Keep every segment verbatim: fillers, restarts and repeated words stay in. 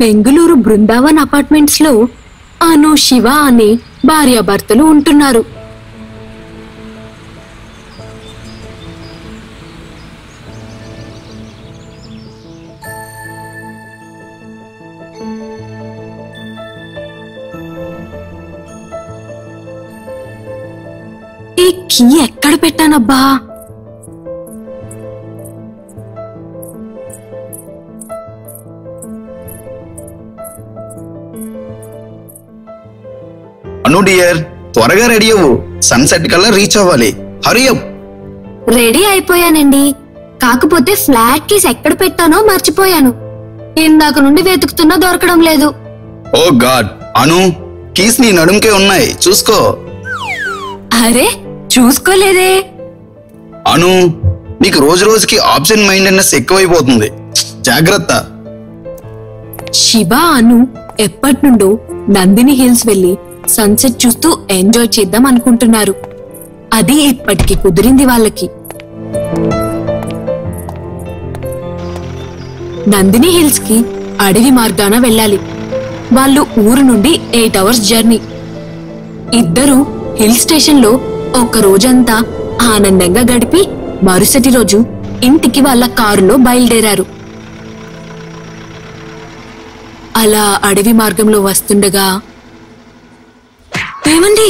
Bengaluru Brindavan apartments లో అను శివ అనే భార్యాభర్తలు ఉంటున్నారు. ఈ కీ ఎక్కడ పెట్టానబ్బా? అను డియర్, త్వరగా రెడీ అవ్వు. సన్సెట్ కల్లా రీచ్ అవ్వాలి. Hurry up. రెడీ అయిపోయానండి, కాకపోతే ఫ్లాట్ కీస్ ఎక్కడ పెట్టానో మర్చిపోయాను. ఇందాక నుండి వెతుకుతున్నా దొరకడం లేదు. ఓ గాడ్ అను, కీస్ నీ నడుంకే ఉన్నాయి, చూసుకో. అరే చూసుకోలేదే అను, నీకు రోజు రోజుకి ఆబ్సెంట్ మైండెడ్నెస్ ఎక్కువైపోతుంది, జాగ్రత్త. శివ అను ఎప్పటి నుండో నందిని హిల్స్ వెళ్ళి సన్సెట్ చూస్తూ ఎంజాయ్ చేద్దాం అనుకుంటున్నారు. అది ఇప్పటికీ కుదిరింది వాళ్ళకి. నందిని హిల్స్ కి అడవి మార్గాన వెళ్ళాలి. వాళ్ళు ఊరు నుండి ఎయిట్ అవర్స్ జర్నీ. ఇద్దరు హిల్ స్టేషన్ లో ఒక రోజంతా ఆనందంగా గడిపి మరుసటి రోజు ఇంటికి వాళ్ళ కారులో బయలుదేరారు. అలా అడవి మార్గంలో వస్తుండగా ఏమండి,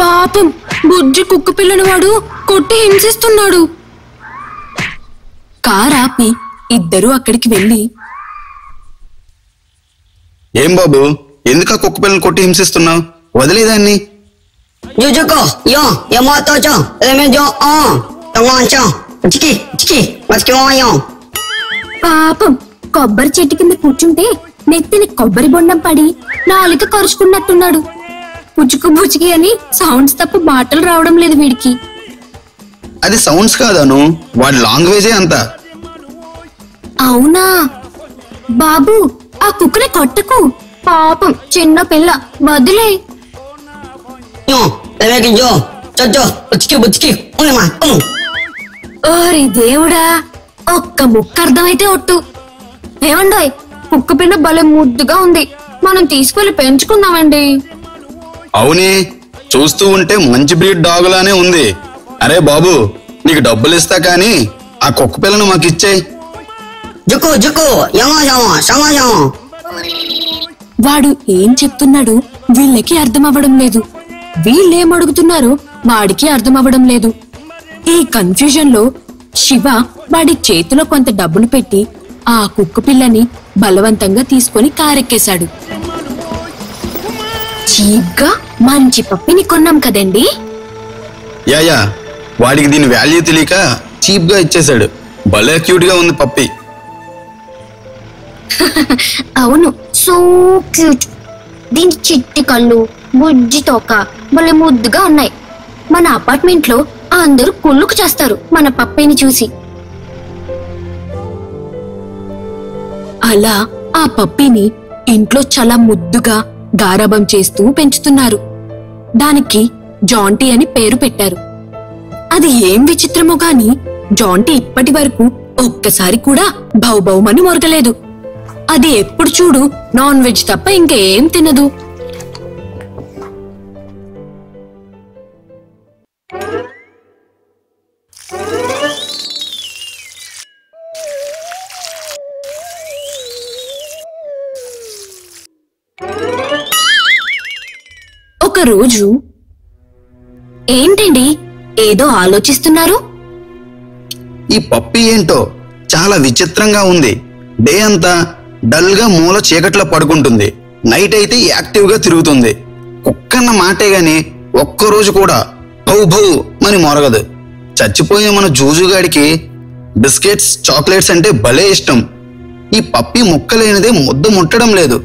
పాపం బుజ్జి కుక్క పిల్లని వాడు కొట్టి హింసిస్తున్నాడు. కారు ఆపి ఇద్దరు అక్కడికి వెళ్ళి, ఏం బాబు ఎందుకు ఆ కుక్క పిల్లని కొట్టి హింసిస్తున్నావు, వదిలేదాన్ని. పాపం కొబ్బరి చెట్టు కింద కూర్చుంటే నెత్తిని కొబ్బరి బొండం పడి నాలుక కరుచుకున్నట్టున్నాడు. పుచ్చుకు బుచ్చుకి అని సౌండ్స్ తప్ప మాటలు రావడం లేదు వీడికి. అది సౌండ్స్ కాదను, వాడి లాంగ్వేజే అంత. అవునా బాబు, ఆ కుక్కని కొట్టకు, పాపం చిన్న పిల్ల, వదిలే. ఓరి దేవుడా, ఒక్క ముక్క అర్థమైతే ఒట్టు. ఏమండోయ్, కుక్క పిల్ల భలే ముద్దుగా ఉంది, మనం తీసుకెళ్లి పెంచుకుందామండి. అవునే, చూస్తూ ఉంటే మంచి బ్రీడ్ డాగ్ లానే ఉంది. అరే బాబు, నీకు డబ్బులు ఇస్తా కానీ ఆ కుక్క పిల్లను మాకు ఇచ్చేయ్. వాడు ఏం చెప్తున్నాడు వీళ్ళకి అర్థం అవ్వడం లేదు, వీళ్ళేమడుగుతున్నారో వాడికి అర్థం అవ్వడం లేదు. ఈ కన్ఫ్యూజన్ లో శివ వాడి చేతిలో కొంత డబ్బును పెట్టి ఆ కుక్క పిల్లని బలవంతంగా తీసుకొని కారెక్కేశాడు. చీప్గా మంచి పప్పిని కొన్నాం కదండి. యాయా, వాడికి దీని వాల్యూ తెలియక చీప్గా ఇచ్చేశాడు. భలే క్యూట్ గా ఉంది పప్పి. అవును, సో క్యూట్. దీని చిట్టి కళ్ళు, బుజ్జి తోక భలే ముద్దుగా ఉన్నాయి. మన అపార్ట్మెంట్ లో అందరూ కుళ్ళుకు చేస్తారు మన పప్పిని చూసి. అలా ఆ పప్పిని ఇంట్లో చాలా ముద్దుగా గారాబం చేస్తూ పెంచుతున్నారు. దానికి జాంటీ అని పేరు పెట్టారు. అది ఏం విచిత్రమో గాని జాంటీ ఇప్పటి వరకు ఒక్కసారి కూడా భౌభౌమని మొరగలేదు. అది ఎప్పుడు చూడు నాన్ వెజ్ తప్ప ఇంకేం తినదు. రోజు ఏంటండి ఏదో ఆలోచిస్తున్నారు? ఈ పప్పి ఏంటో చాలా విచిత్రంగా ఉంది. డే అంతా డల్ గా మూల చీకట్లో పడుకుంటుంది, నైట్ అయితే యాక్టివ్ గా తిరుగుతుంది. కుక్కన్న మాటే గాని ఒక్కరోజు కూడా భౌ భౌ అని మొరగదు. చచ్చిపోయిన మన జూజుగాడికి బిస్కెట్స్, చాక్లెట్స్ అంటే భలే ఇష్టం. ఈ పప్పి ముక్కలేనిదే ముద్ద ముట్టడం లేదు.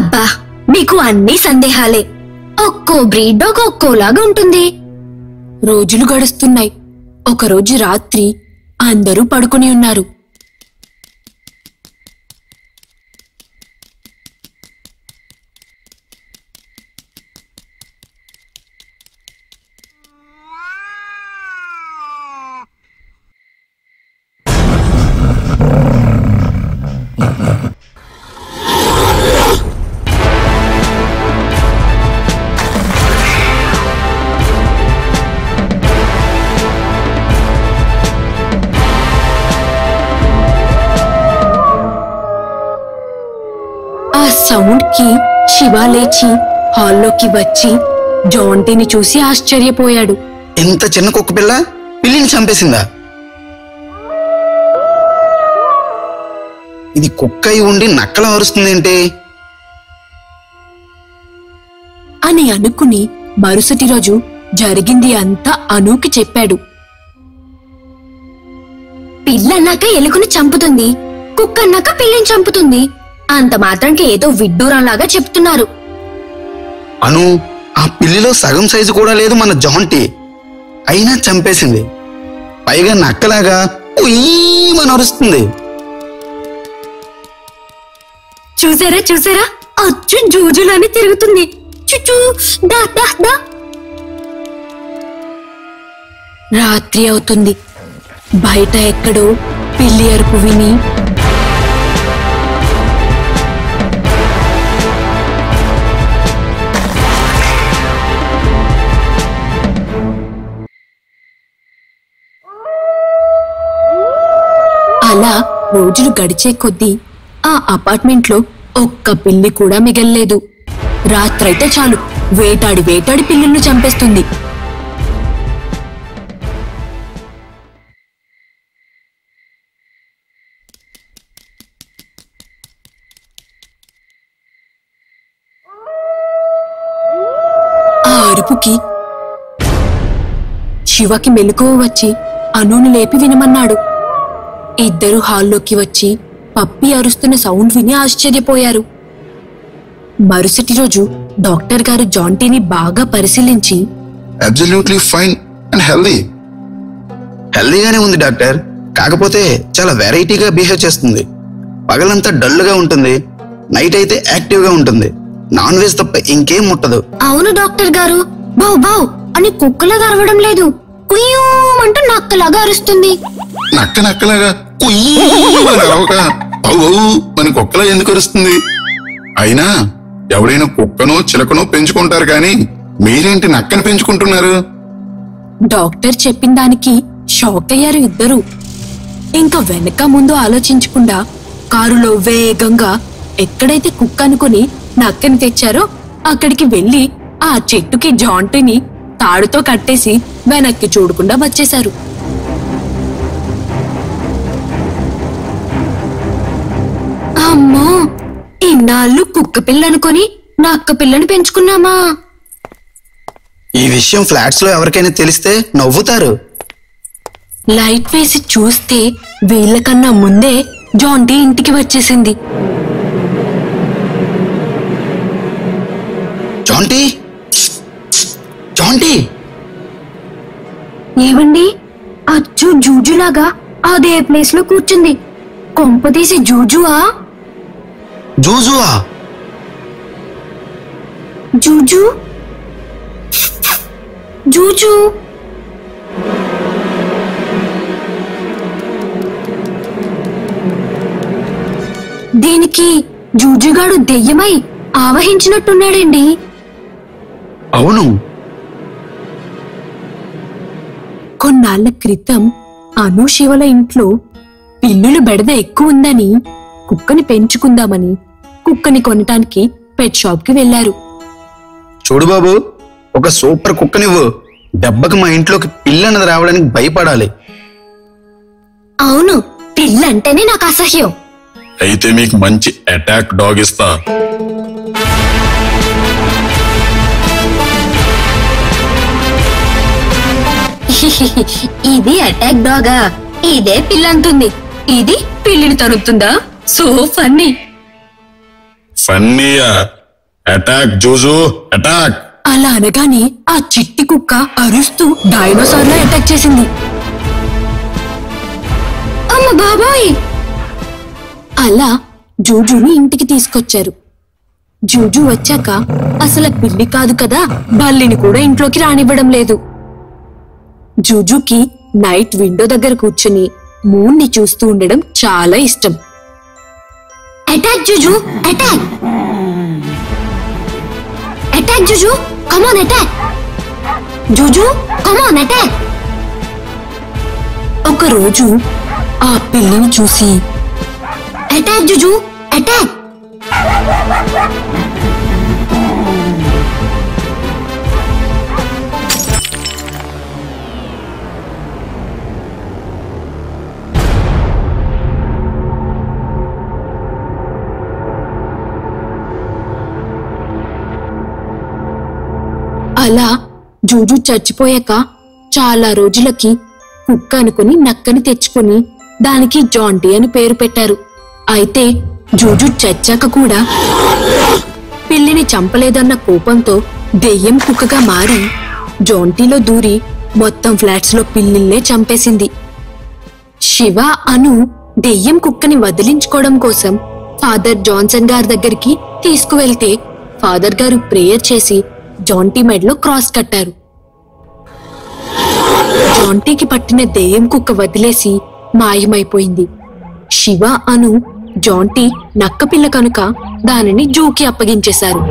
అబ్బా, మీకు అన్ని సందేహాలే. ఒక్కో బ్రీడ్ డాగ్ ఒక్కోలాగా ఉంటుంది. రోజులు గడుస్తున్నాయి. ఒకరోజు రాత్రి అందరూ పడుకుని ఉన్నారు. సౌండ్ కి శివ లేచి హాల్లోకి వచ్చి జాంటీని చూసి ఆశ్చర్యపోయాడు. ఎంత చిన్న కుక్క పిల్ల పిల్లిని చంపేసిందా? ఇది కుక్కై ఉండి నక్కల వరుస్తుందేంటి అని అనుకుని మరుసటి రోజు జరిగింది అంతా అనుకి చెప్పాడు. పిల్ల అన్నాక ఎలుకను చంపుతుంది, కుక్క అన్నాక పిల్లిని చంపుతుంది, అంత మాత్రంకి ఏదో విడ్డూరంలాగా చెప్తున్నారు. అను, ఆ పిల్లిలో సగం సైజు కూడా లేదు మన జాంటీ, అయినా చంపేసింది. పైగా నక్కలాగా ఉయ్యమని అరుస్తుంది. చూసారా చూసారా అచ్చు జూజులానే తిరుగుతుంది. చుచూ దా దా దా. రాత్రి అవుతుంది. బయట ఎక్కడో పిల్లి అరుపు విని అలా రోజులు గడిచే కొద్దీ ఆ అపార్ట్మెంట్లో ఒక్క పిల్లి కూడా మిగల్లేదు. రాత్రైతే చాలు వేటాడి వేటాడి పిల్లులను చంపేస్తుంది. ఆ అరుపుకి శివకి మెలకువ వచ్చి అనుని లేపి వినమన్నాడు. ఇద్దరు హాల్లోకి వచ్చి పప్పి అరుస్తున్న సౌండ్ విని ఆశ్చర్యపోయారు. మరుసటి రోజు డాక్టర్ గారు జాంటీని బాగా పరిశీలించి అబ్సల్యూట్లీ ఫైన్ అండ్ హెల్దీ హెల్దీగానే ఉంది డాక్టర్, కాకపోతే చాలా వెరైటీగా బిహేవ్ చేస్తుంది. పగలంతా డల్ గా ఉంటుంది, నైట్ అయితే యాక్టివ్ గా ఉంటుంది, నాన్ వెజ్ తప్ప ఇంకేం ముట్టదు. అవును డాక్టర్ గారు, బౌ బౌ అని కుక్కలాగా అరవడం లేదు, కుయ్యూ అంటూ నక్కలాగా అరుస్తుంది. నక్క నక్కలాగా కుక్కలా ఎందుకు అరుస్తుంది? అయినా ఎవరైనా కుక్కనో చిలకనో పెంచుకుంటారు కానీ మీరేంటి నక్కను పెంచుకుంటున్నారు? డాక్టర్ చెప్పిన దానికి షాక్ అయ్యారు ఇద్దరు. ఇంకా వెనక ముందు ఆలోచించకుండా కారులో వేగంగా ఎక్కడైతే కుక్క అనుకుని నక్కని తెచ్చారో అక్కడికి వెళ్లి ఆ చెట్టుకి జాంటీని తాడుతో కట్టేసి వెనక్కి చూడకుండా వచ్చేశారు. అమ్మో, ఇన్నాళ్ళు కుక్క పిల్ల అనుకొని నక్క పిల్లని పెంచుకున్నామా? ఈ విషయం ఫ్లాట్స్ లో ఎవరికైనా తెలిస్తే నవ్వుతారు. లైట్ వేసి చూస్తే వీళ్ళకన్నా ముందే జాంటీ ఇంటికి వచ్చేసింది. జాంటీ జాంటీ ఏవండి, అచ్చు జూజులాగా అదే ప్లేస్ లో కూర్చుంది. కొంపదీసి జూజువా? జూజువా? జూజు జూజు దీనికి జూజుగాడు దెయ్యమై ఆవహించినట్టున్నాడండి. అవును, కొన్నాళ్ల క్రితం అను శివల ఇంట్లో పిల్లుల బెడద ఎక్కువ ఉందని కుక్కని పెంచుకుందామని కుక్కని కొనటానికి పెట్ షాప్ కి వెళ్లారు. చూడు బాబు, ఒక సూపర్ కుక్కనివ్వు, దెబ్బకి మా ఇంట్లోకి పిల్లన్నది రావడానికి భయపడాలి. అవును, పిల్ల అంటేనే నాకు అసహ్యం. అయితే మీకు మంచి అటాక్ డాగ్ ఇస్తా. ఇది అటాక్ డాగా? ఇదే పిల్లంటుంది, ఇది పిల్లిని తరుతుందా? So funny. ఫన్నీయా? Attack జూజు, attack. అలా అనగానే ఆ చిట్టి కుక్క అరుస్తూ డైనోసార్ లా అటాక్ చేసింది. అమ్మ బాబాయ్! అలా జూజుని ఇంటికి తీసుకొచ్చారు. జూజు వచ్చాక అసలు పిల్లి కాదు కదా, బల్లిని కూడా ఇంట్లోకి రానివ్వడం లేదు. జూజుకి నైట్ విండో దగ్గర కూర్చుని మూన్ ని చూస్తూ ఉండడం చాలా ఇష్టం. Attack జూజు, attack! Attack జూజు, come on attack! జూజు, come on attack! ఒకరోజు ఆ పిల్లిని చూసి అటాక్ జూజు, అటాక్! అలా జూజు చచ్చిపోయాక చాలా రోజులకి కుక్క అనుకొని నక్కని తెచ్చుకొని దానికి జాండీ అని పేరు పెట్టారు. అయితే జూజు చచ్చాక కూడా పిల్లిని చంపలేదన్న కోపంతో దెయ్యం కుక్కగా మారి జాంటీలో దూరి మొత్తం ఫ్లాట్స్ లో పిల్లిల్నే చంపేసింది. శివ అను దెయ్యం కుక్కని వదిలించుకోవడం కోసం ఫాదర్ జాన్సన్ గారి దగ్గరికి తీసుకువెళ్తే ఫాదర్ గారు ప్రేయర్ చేసి జాంటీ మెడలో క్రాస్ కట్టారు. జాంటీకి పట్టిన దెయ్యం కుక్క వదిలేసి మాయమైపోయింది. శివ అను జాంటీ నక్కపిల్ల కనుక దానిని జూకి అప్పగించేశారు.